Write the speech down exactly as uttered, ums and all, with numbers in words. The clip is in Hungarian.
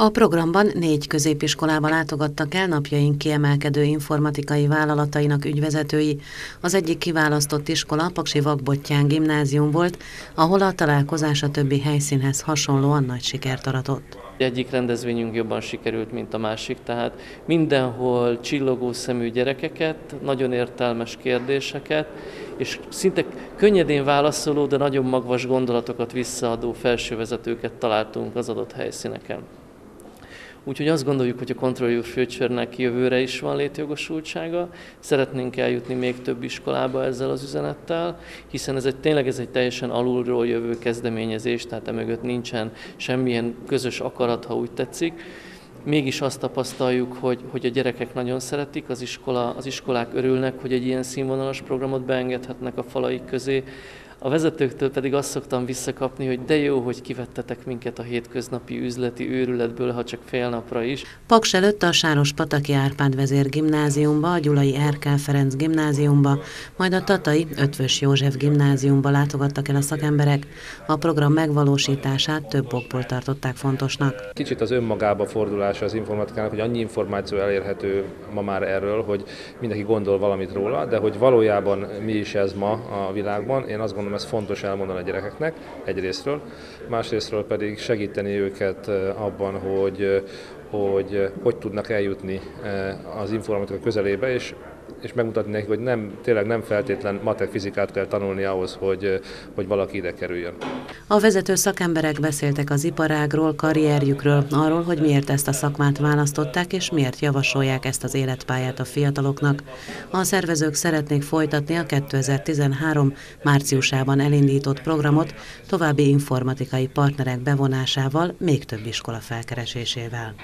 A programban négy középiskolába látogattak el napjaink kiemelkedő informatikai vállalatainak ügyvezetői. Az egyik kiválasztott iskola a Paksi Vak Bottyán gimnázium volt, ahol a találkozás a többi helyszínhez hasonlóan nagy sikert aratott. Egyik rendezvényünk jobban sikerült, mint a másik, tehát mindenhol csillogó szemű gyerekeket, nagyon értelmes kérdéseket, és szinte könnyedén válaszoló, de nagyon magvas gondolatokat visszaadó felsővezetőket találtunk az adott helyszíneken. Úgyhogy azt gondoljuk, hogy a Control Your Future-nek jövőre is van létjogosultsága. Szeretnénk eljutni még több iskolába ezzel az üzenettel, hiszen ez egy, tényleg ez egy teljesen alulról jövő kezdeményezés, tehát emögött nincsen semmilyen közös akarat, ha úgy tetszik. Mégis azt tapasztaljuk, hogy, hogy a gyerekek nagyon szeretik, az, iskola, az iskolák örülnek, hogy egy ilyen színvonalas programot beengedhetnek a falaik közé. A vezetőktől pedig azt szoktam visszakapni, hogy de jó, hogy kivettetek minket a hétköznapi üzleti őrületből, ha csak fél napra is. Paks előtt a Sárospataki Árpád vezér gimnáziumba, a Gyulai Erkel Ferenc gimnáziumba, majd a Tatai Ötvös József gimnáziumba látogattak el a szakemberek. A program megvalósítását több okból tartották fontosnak. Kicsit az önmagába fordulása az informatikának, hogy annyi információ elérhető ma már erről, hogy mindenki gondol valamit róla, de hogy valójában mi is ez ma a világban, én azt gondolom, ez fontos elmondani a gyerekeknek egyrésztről, másrésztről pedig segíteni őket abban, hogy hogy, hogy tudnak eljutni az informatika közelébe, és, és megmutatni nekik, hogy nem, tényleg nem feltétlen matek, fizikát kell tanulni ahhoz, hogy, hogy valaki ide kerüljön. A vezető szakemberek beszéltek az iparágról, karrierjükről, arról, hogy miért ezt a szakmát választották, és miért javasolják ezt az életpályát a fiataloknak. A szervezők szeretnék folytatni a kétezer-tizenhárom márciusában elindított programot további informatikai partnerek bevonásával, még több iskola felkeresésével.